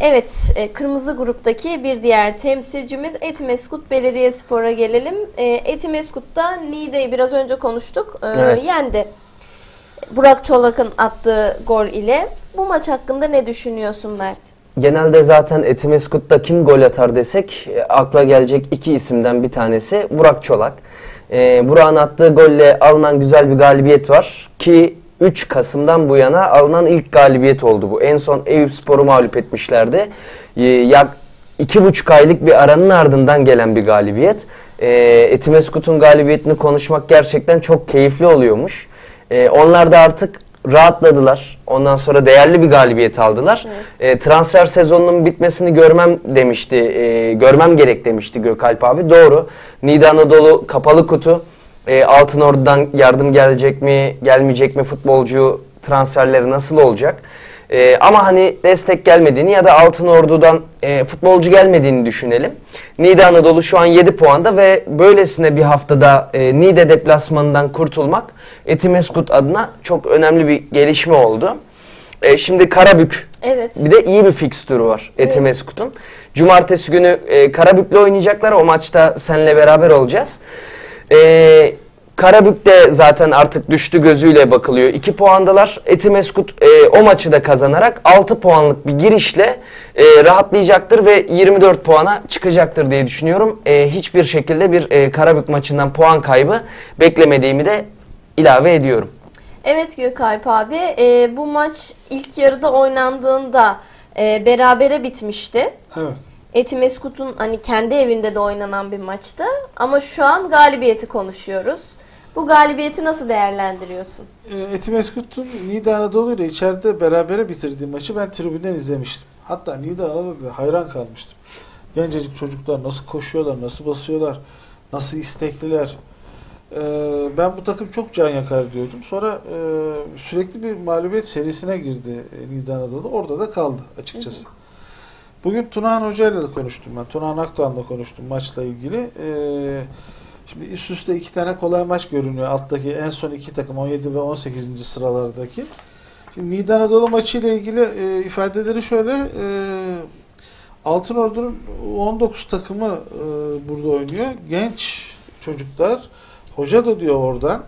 Evet, kırmızı gruptaki bir diğer temsilcimiz Etimesgut Belediye Spor'a gelelim. Etimesgut'ta Niğde'yi biraz önce konuştuk. Evet. Yendi. Burak Çolak'ın attığı gol ile. Bu maç hakkında ne düşünüyorsun Mert? Genelde zaten Etimesgut'ta kim gol atar desek akla gelecek iki isimden bir tanesi Burak Çolak. Burak'ın attığı golle alınan güzel bir galibiyet var ki 3 Kasım'dan bu yana alınan ilk galibiyet oldu bu. En son Eyüpspor'u mağlup etmişlerdi. Yaklaşık 2,5 aylık bir aranın ardından gelen bir galibiyet. Etimesgut'un galibiyetini konuşmak gerçekten çok keyifli oluyormuş. Onlar da artık rahatladılar. Ondan sonra değerli bir galibiyet aldılar. Evet. Transfer sezonunun bitmesini görmem gerek demişti Gökalp abi. Doğru. Niğde Anadolu kapalı kutu. Altınordu'dan yardım gelecek mi, gelmeyecek mi, futbolcu transferleri nasıl olacak? Ama hani destek gelmediğini ya da Altınordu'dan futbolcu gelmediğini düşünelim. Niğde Anadolu şu an 7 puanda ve böylesine bir haftada Niğde deplasmanından kurtulmak Etimesgut adına çok önemli bir gelişme oldu. Şimdi Karabük, evet, bir de iyi bir fikstürü var Etimeskut'un. Evet. Cumartesi günü Karabük'le oynayacaklar, o maçta seninle beraber olacağız. Karabük de zaten artık düştü gözüyle bakılıyor. 2 puandalar. Etimesgut o maçı da kazanarak 6 puanlık bir girişle rahatlayacaktır ve 24 puana çıkacaktır diye düşünüyorum. Hiçbir şekilde bir Karabük maçından puan kaybı beklemediğimi de ilave ediyorum. Evet Gökalp abi, bu maç ilk yarıda oynandığında berabere bitmişti. Evet. Etimeskut'un hani kendi evinde de oynanan bir maçtı ama şu an galibiyeti konuşuyoruz. Bu galibiyeti nasıl değerlendiriyorsun? Etimeskut'un Niğde Anadolu ile içeride berabere bitirdiği maçı ben tribünden izlemiştim. Hatta Niğde Anadolu'da hayran kalmıştım. Gencecik çocuklar nasıl koşuyorlar, nasıl basıyorlar, nasıl istekliler. Ben bu takım çok can yakar diyordum. Sonra sürekli bir mağlubiyet serisine girdi Niğde Anadolu. Orada da kaldı açıkçası. Hı hı. Bugün Tunahan Hoca ile de konuştum ben. Tunahan Akdoğan'la konuştum maçla ilgili. Şimdi üst üste 2 tane kolay maç görünüyor. Alttaki en son 2 takım 17 ve 18. sıralardaki. Şimdi Niğde Anadolu maçı ile ilgili ifadeleri şöyle. Altınordu'nun 19 takımı burada oynuyor. Genç çocuklar. Hoca da diyor oradan.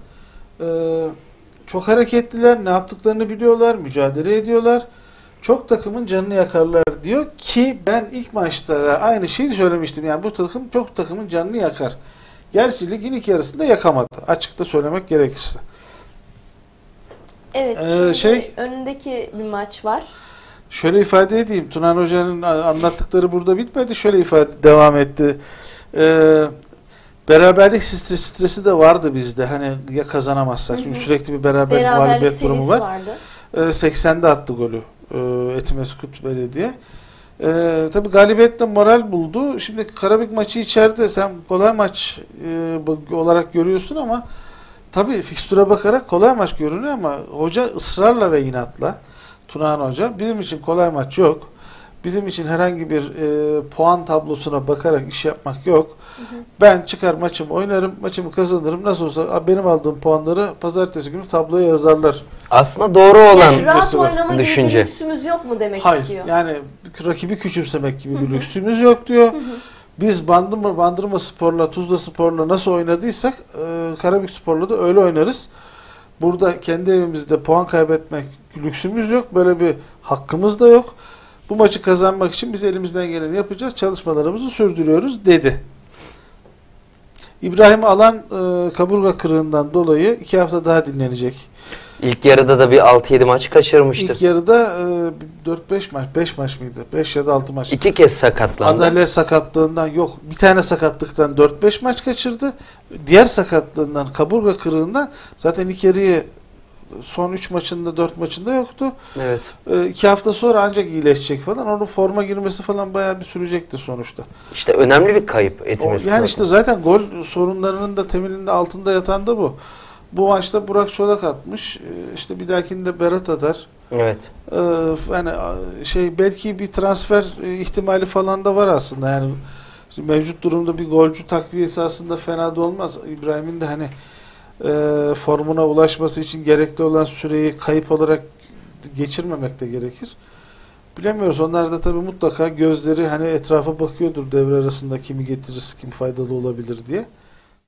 Çok hareketliler. Ne yaptıklarını biliyorlar. Mücadele ediyorlar. Çok takımın canını yakarlar diyor ki ben ilk maçta aynı şeyi söylemiştim. Yani bu takım çok takımın canını yakar. Gerçi ligin ilk yarısında yakamadı. Açıkta söylemek gerekirse. Evet. Önündeki bir maç var. Şöyle ifade edeyim. Tunan Hoca'nın anlattıkları burada bitmedi. Şöyle ifade devam etti. Beraberlik stresi de vardı bizde. Hani ya kazanamazsak. Hı-hı. Çünkü sürekli bir mağlubiyet durumu var. Vardı. 80'de attı golü Etimesgut Belediye. Tabi galibiyetle moral buldu. Şimdi Karabük maçı içeride sen kolay maç olarak görüyorsun ama tabi fikstüre bakarak kolay maç görünüyor ama hoca ısrarla ve inatla Tunahan Hoca bizim için kolay maç yok. Bizim için herhangi bir puan tablosuna bakarak iş yapmak yok. Hı hı. Ben çıkar maçımı oynarım, maçımı kazanırım. Nasıl olsa benim aldığım puanları pazartesi günü tabloya yazarlar. Aslında doğru olan düşünce. Rahat oynama gibi bir lüksümüz yok mu demek istiyor? Hayır, yani rakibi küçümsemek gibi bir lüksümüz yok diyor. Hı hı. Biz Bandırma Spor'la, Tuzla Spor'la nasıl oynadıysak Karabük Spor'la da öyle oynarız. Burada kendi evimizde puan kaybetmek lüksümüz yok. Böyle bir hakkımız da yok. Bu maçı kazanmak için biz elimizden geleni yapacağız. Çalışmalarımızı sürdürüyoruz dedi. İbrahim Alan kaburga kırığından dolayı 2 hafta daha dinlenecek. İlk yarıda da bir 6-7 maç kaçırmıştı. İlk yarıda 4-5 maç, 5 maç mıydı? 5 ya da 6 maç. 2 kez sakatlandı. Adalet sakatlığından yok. Bir tane sakatlıktan 4-5 maç kaçırdı. Diğer sakatlığından, kaburga kırığından zaten ilk yarıyı son 3 maçında 4 maçında yoktu. Evet. 2 hafta sonra ancak iyileşecek falan. Onun forma girmesi falan bayağı bir sürecektir sonuçta. İşte önemli bir kayıp Etimesgut. Yani işte zaten gol sorunlarının da temelinde altında yatan da bu. Bu maçta Burak Çolak atmış. İşte bir dahakinde Berat atar. Evet. Yani belki bir transfer ihtimali falan da var aslında. Yani mevcut durumda bir golcü takviyesi aslında fena da olmaz. İbrahim'in de formuna ulaşması için gerekli olan süreyi kayıp olarak geçirmemek de gerekir. Bilemiyoruz. Onlar da tabii mutlaka gözleri hani etrafa bakıyordur devre arasında kimi getiririz, kim faydalı olabilir diye.